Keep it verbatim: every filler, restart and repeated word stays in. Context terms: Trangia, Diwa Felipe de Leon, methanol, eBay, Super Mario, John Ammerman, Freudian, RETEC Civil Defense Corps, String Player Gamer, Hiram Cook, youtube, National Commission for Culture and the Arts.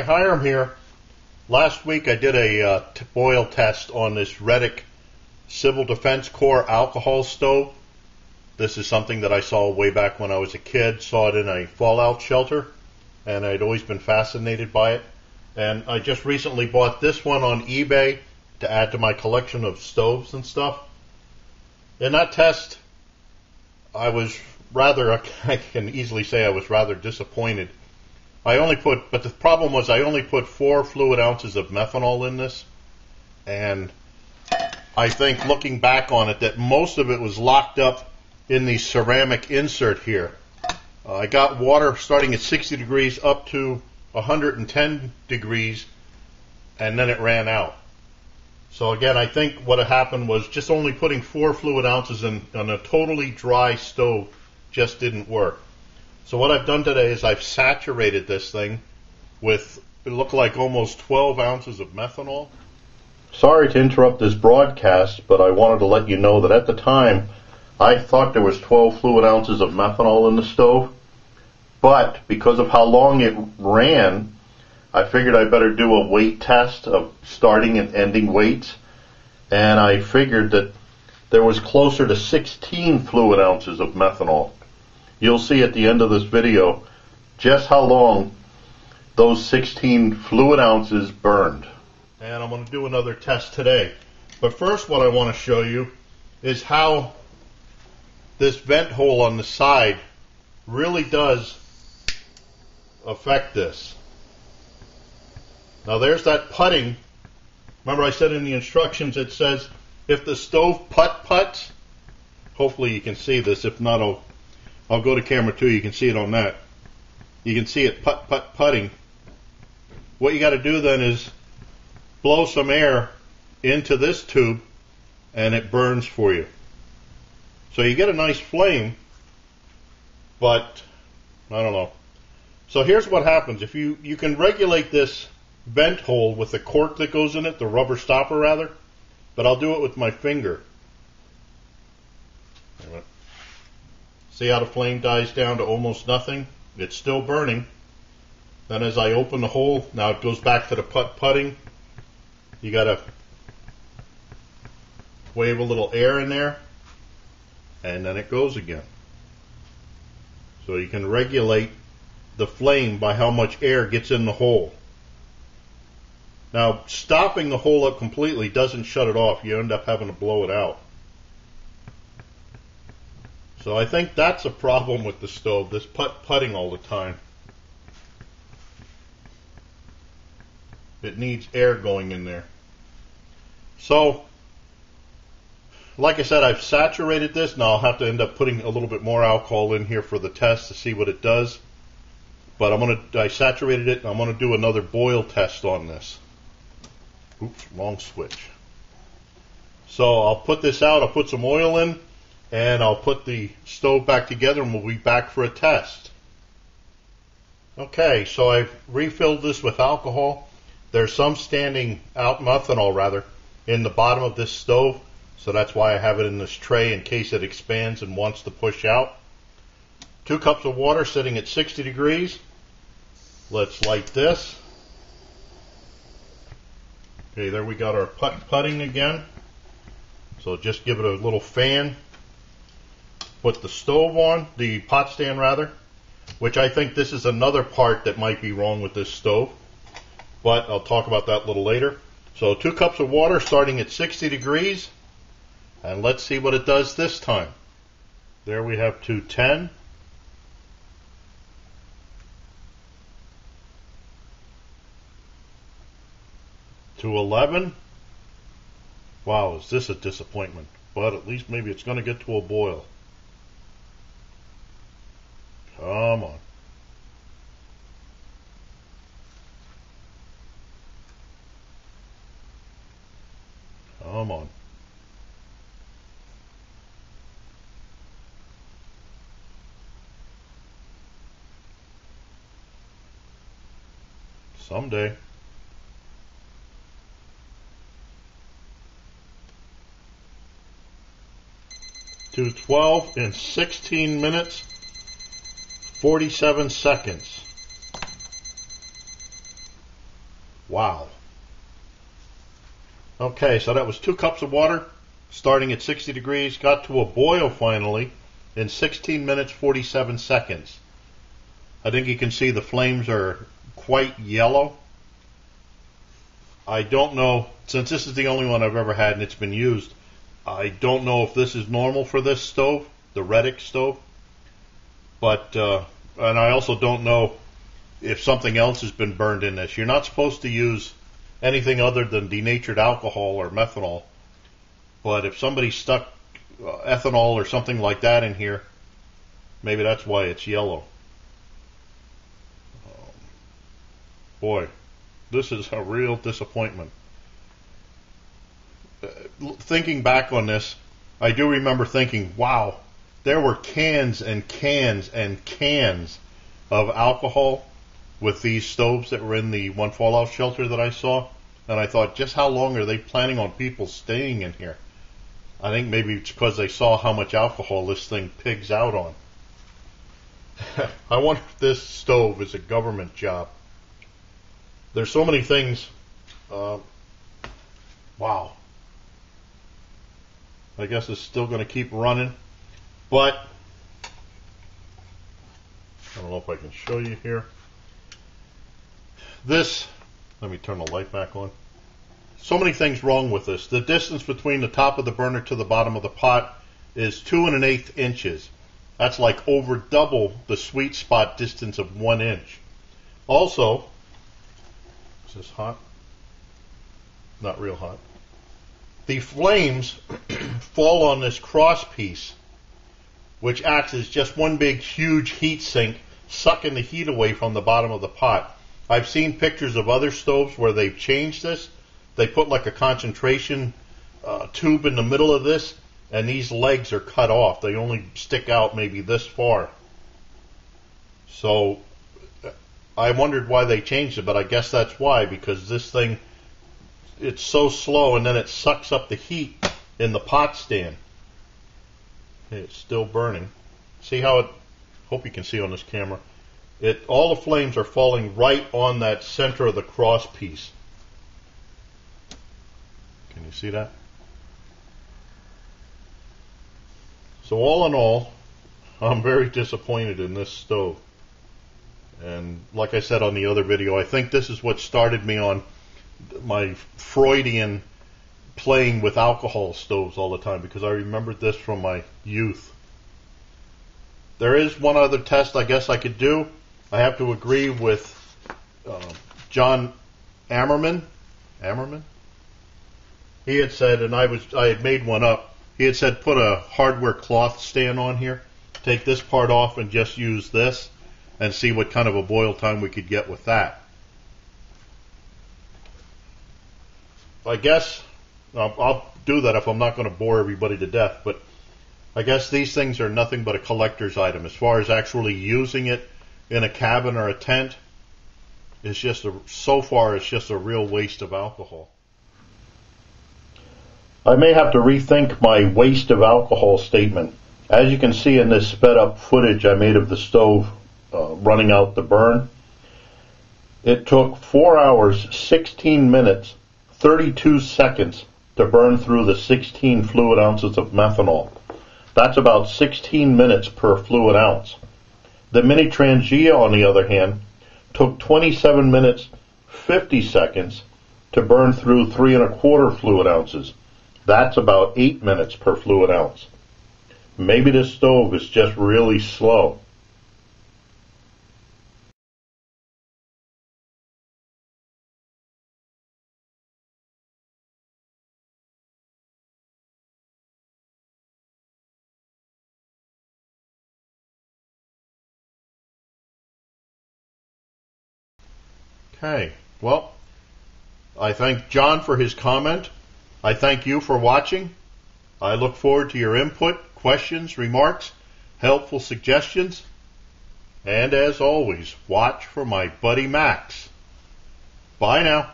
Hi, Hiram here. Last week I did a uh, boil test on this RETEC Civil Defense Corps alcohol stove. This is something that I saw way back when I was a kid, saw it in a fallout shelter, and I'd always been fascinated by it. And I just recently bought this one on eBay to add to my collection of stoves and stuff. In that test, I was rather, I can easily say I was rather disappointed. I only put, but the problem was I only put four fluid ounces of methanol in this, and I think looking back on it that most of it was locked up in the ceramic insert here. Uh, I got water starting at sixty degrees up to one hundred ten degrees, and then it ran out. So again, I think what happened was just only putting four fluid ounces in on a totally dry stove just didn't work. So what I've done today is I've saturated this thing with, it looked like almost twelve ounces of methanol. Sorry to interrupt this broadcast, but I wanted to let you know that at the time, I thought there was twelve fluid ounces of methanol in the stove, but because of how long it ran, I figured I better do a weight test of starting and ending weights, and I figured that there was closer to sixteen fluid ounces of methanol. You'll see at the end of this video just how long those sixteen fluid ounces burned. And I'm going to do another test today. But first what I want to show you is how this vent hole on the side really does affect this. Now there's that putting. Remember I said in the instructions it says if the stove putt putts, hopefully you can see this, if not I'll I'll go to camera two, you can see it on that. You can see it putt, putt, putting. What you got to do then is blow some air into this tube and it burns for you. So you get a nice flame, but I don't know. So here's what happens. If you, you can regulate this vent hole with the cork that goes in it, the rubber stopper rather, but I'll do it with my finger. Wait a minute. See how the flame dies down to almost nothing? It's still burning. Then as I open the hole, now it goes back to the putt-putting. You gotta wave a little air in there, and then it goes again. So you can regulate the flame by how much air gets in the hole. Now, stopping the hole up completely doesn't shut it off. You end up having to blow it out. So I think that's a problem with the stove, this putt-putting all the time. It needs air going in there. So, like I said, I've saturated this. Now I'll have to end up putting a little bit more alcohol in here for the test to see what it does. But I'm gonna, I saturated it, and I'm going to do another boil test on this. Oops, wrong switch. So I'll put this out, I'll put some oil in, and I'll put the stove back together and we'll be back for a test. Okay, so I've refilled this with alcohol. There's some standing out methanol rather in the bottom of this stove, so that's why I have it in this tray in case it expands and wants to push out. Two cups of water sitting at sixty degrees. Let's light this. Okay, there we got our putt-putting again. So just give it a little fan. Put the stove on, the pot stand rather, which I think this is another part that might be wrong with this stove, but I'll talk about that a little later. So two cups of water starting at sixty degrees, and let's see what it does this time. There we have two ten. two eleven. Wow, is this a disappointment, but at least maybe it's going to get to a boil. Come on. Come on. Someday. two twelve in sixteen minutes. forty-seven seconds. Wow. Okay, so that was two cups of water, starting at sixty degrees, got to a boil finally in sixteen minutes, forty-seven seconds. I think you can see the flames are quite yellow. I don't know, since this is the only one I've ever had and it's been used, I don't know if this is normal for this stove, the RETEC stove. But, uh, and I also don't know if something else has been burned in this. You're not supposed to use anything other than denatured alcohol or methanol. But if somebody stuck uh, ethanol or something like that in here, maybe that's why it's yellow. Um, boy, this is a real disappointment. Uh, thinking back on this, I do remember thinking, wow, there were cans and cans and cans of alcohol with these stoves that were in the one fallout shelter that I saw. And I thought, just how long are they planning on people staying in here? I think maybe it's because they saw how much alcohol this thing pigs out on. I wonder if this stove is a government job. There's so many things. Uh, wow. I guess it's still going to keep running. But, I don't know if I can show you here. This, let me turn the light back on. So many things wrong with this. The distance between the top of the burner to the bottom of the pot is two and an eighth inches. That's like over double the sweet spot distance of one inch. Also, is this hot? Not real hot. The flames fall on this cross piece, which acts as just one big huge heat sink, sucking the heat away from the bottom of the pot. I've seen pictures of other stoves where they've changed this. They put like a concentration uh, tube in the middle of this, and these legs are cut off. They only stick out maybe this far. So I wondered why they changed it, but I guess that's why, because this thing, it's so slow, and then it sucks up the heat in the pot stand. It's still burning. See how it, hope you can see on this camera, it all the flames are falling right on that center of the cross piece. Can you see that? So all in all, I'm very disappointed in this stove. And like I said on the other video, I think this is what started me on my Freudian playing with alcohol stoves all the time, because I remembered this from my youth. There is one other test I guess I could do. I have to agree with uh, John Ammerman. Ammerman? He had said, and I was I had made one up, he had said put a hardware cloth stand on here, take this part off and just use this, and see what kind of a boil time we could get with that. I guess I'll, I'll do that if I'm not going to bore everybody to death, but I guess these things are nothing but a collector's item. As far as actually using it in a cabin or a tent, it's just a, so far it's just a real waste of alcohol. I may have to rethink my waste of alcohol statement. As you can see in this sped up footage I made of the stove uh, running out the burn, it took four hours, sixteen minutes, thirty-two seconds to burn through the sixteen fluid ounces of methanol. That's about sixteen minutes per fluid ounce. The mini Trangia, on the other hand, took twenty-seven minutes, fifty seconds to burn through three and a quarter fluid ounces. That's about eight minutes per fluid ounce. Maybe this stove is just really slow. Okay, well, I thank John for his comment. I thank you for watching. I look forward to your input, questions, remarks, helpful suggestions. And as always, watch for my buddy Max. Bye now.